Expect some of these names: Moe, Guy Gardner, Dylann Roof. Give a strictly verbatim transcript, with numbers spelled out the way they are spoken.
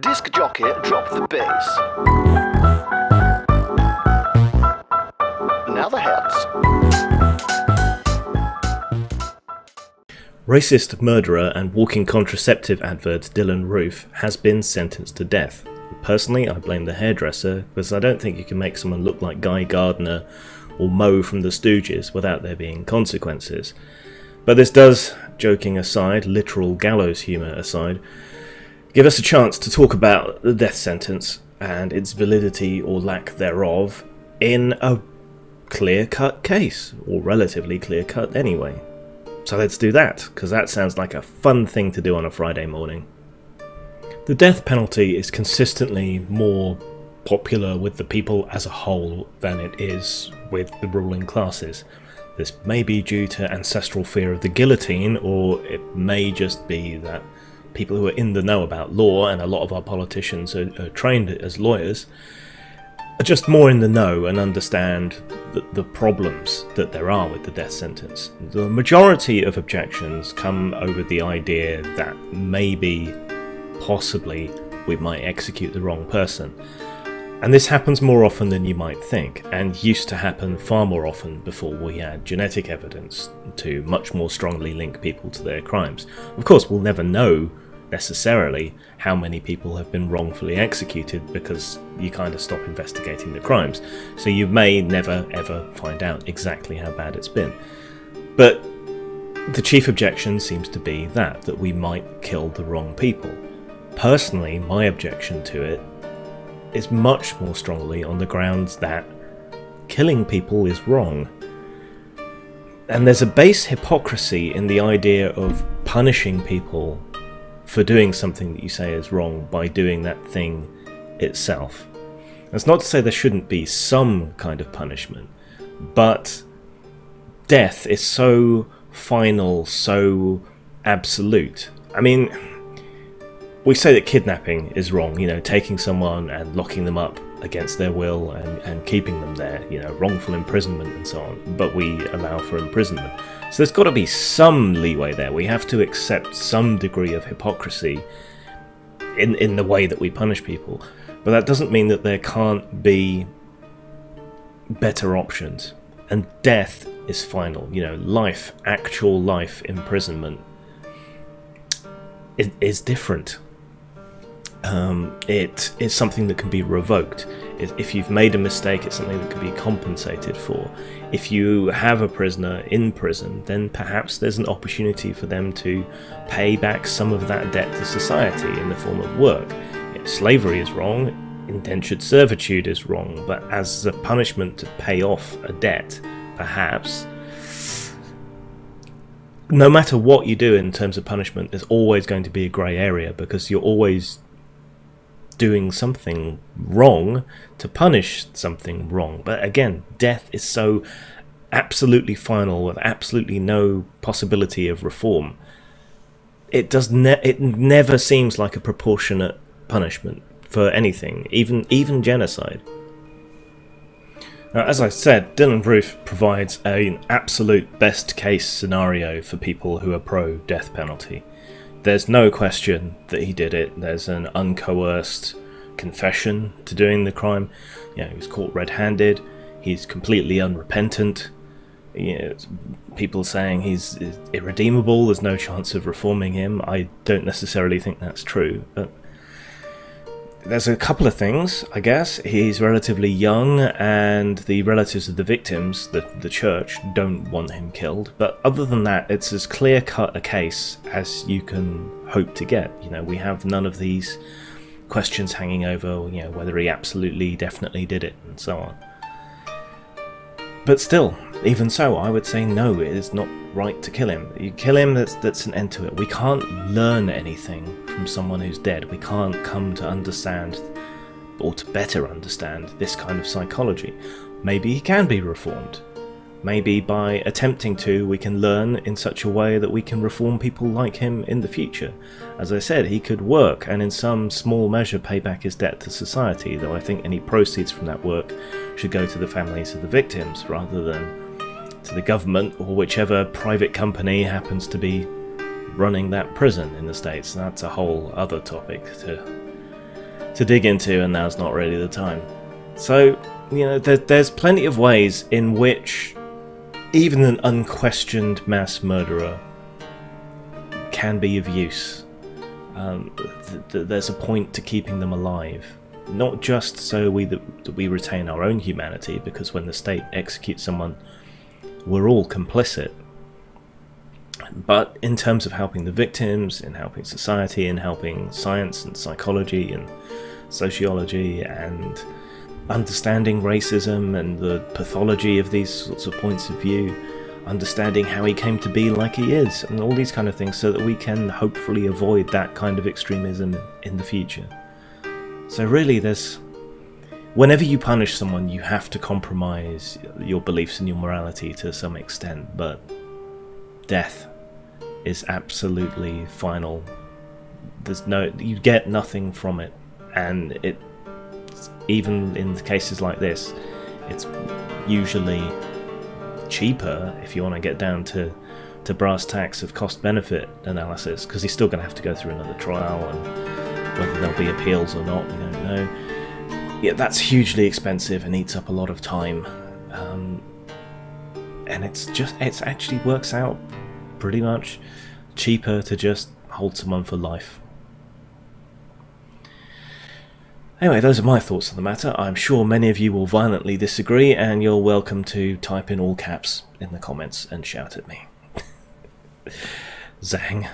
Disc jockey, drop the bass. Now the heads. Racist murderer and walking contraceptive advert Dylann Roof has been sentenced to death. Personally, I blame the hairdresser, because I don't think you can make someone look like Guy Gardner or Moe from the Stooges without there being consequences. But this does, joking aside, literal gallows humour aside, give us a chance to talk about the death sentence and its validity or lack thereof in a clear-cut case, or relatively clear-cut anyway. So let's do that, because that sounds like a fun thing to do on a Friday morning. The death penalty is consistently more popular with the people as a whole than it is with the ruling classes. This may be due to ancestral fear of the guillotine, or it may just be that people who are in the know about law, and a lot of our politicians are, are trained as lawyers, are just more in the know and understand the, the problems that there are with the death sentence. The majority of objections come over the idea that maybe, possibly, we might execute the wrong person. And this happens more often than you might think, and used to happen far more often before we had genetic evidence to much more strongly link people to their crimes. Of course, we'll never know necessarily how many people have been wrongfully executed, because you kind of stop investigating the crimes, so you may never ever find out exactly how bad it's been. But the chief objection seems to be that, that we might kill the wrong people. Personally, my objection to it is much more strongly on the grounds that killing people is wrong. And there's a base hypocrisy in the idea of punishing people for doing something that you say is wrong by doing that thing itself. That's not to say there shouldn't be some kind of punishment, but death is so final, so absolute. I mean, we say that kidnapping is wrong, you know, taking someone and locking them up against their will and, and keeping them there, you know, wrongful imprisonment and so on, but we allow for imprisonment. So there's got to be some leeway there. We have to accept some degree of hypocrisy in, in the way that we punish people, but that doesn't mean that there can't be better options. And death is final, you know, life, actual life imprisonment is, is different. Um, it is something that can be revoked. If you've made a mistake, it's something that can be compensated for. If you have a prisoner in prison, then perhaps there's an opportunity for them to pay back some of that debt to society in the form of work. If slavery is wrong, indentured servitude is wrong, but as a punishment to pay off a debt, perhaps, no matter what you do in terms of punishment, there's always going to be a grey area, because you're always doing something wrong to punish something wrong. But again, death is so absolutely final, with absolutely no possibility of reform. It does ne- it never seems like a proportionate punishment for anything, even even genocide. Now, as I said, Dylann Roof provides an absolute best case scenario for people who are pro death penalty. There's no question that he did it. There's an uncoerced confession to doing the crime. You know, he was caught red-handed. He's completely unrepentant. You know, people saying he's irredeemable. There's no chance of reforming him. I don't necessarily think that's true. But there's a couple of things, I guess. He's relatively young, and the relatives of the victims, the, the church, don't want him killed. But other than that, it's as clear-cut a case as you can hope to get. You know, we have none of these questions hanging over, you know, whether he absolutely, definitely did it, and so on. But still, even so, I would say no, it is not right to kill him. You kill him, that's, that's an end to it. We can't learn anything from someone who's dead. We can't come to understand, or to better understand, this kind of psychology. Maybe he can be reformed. Maybe by attempting to, we can learn in such a way that we can reform people like him in the future. As I said, he could work, and in some small measure pay back his debt to society, though I think any proceeds from that work should go to the families of the victims, rather than to the government or whichever private company happens to be running that prison in the States. That's a whole other topic to to dig into, and now's not really the time. So, you know, there, there's plenty of ways in which even an unquestioned mass murderer can be of use. Um, th th there's a point to keeping them alive. Not just so we that we retain our own humanity, because when the state executes someone, we're all complicit. But in terms of helping the victims, in helping society, in helping science and psychology and sociology and understanding racism and the pathology of these sorts of points of view, understanding how he came to be like he is, and all these kind of things, so that we can hopefully avoid that kind of extremism in the future. So really, there's, whenever you punish someone, you have to compromise your beliefs and your morality to some extent, but death is absolutely final. There's no, you get nothing from it, and it, even in cases like this, it's usually cheaper, if you want to get down to, to brass tacks of cost-benefit analysis, because he's still going to have to go through another trial, and whether there'll be appeals or not, we don't know. Yeah, that's hugely expensive and eats up a lot of time, um, and it's just, it's actually works out pretty much cheaper to just hold someone for life. Anyway, those are my thoughts on the matter. I'm sure many of you will violently disagree, and you're welcome to type in all caps in the comments and shout at me. Zang.